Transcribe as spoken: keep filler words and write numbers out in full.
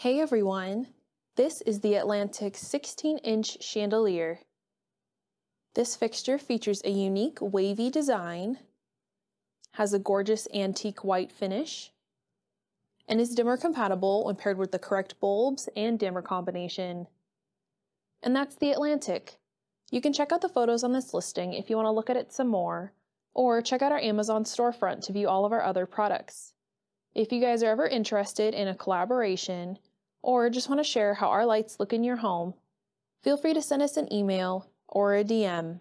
Hey everyone, this is the Atlantic sixteen inch chandelier. This fixture features a unique wavy design, has a gorgeous antique white finish, and is dimmer compatible when paired with the correct bulbs and dimmer combination. And that's the Atlantic. You can check out the photos on this listing if you want to look at it some more, or check out our Amazon storefront to view all of our other products. If you guys are ever interested in a collaboration, or just want to share how our lights look in your home, feel free to send us an email or a D M.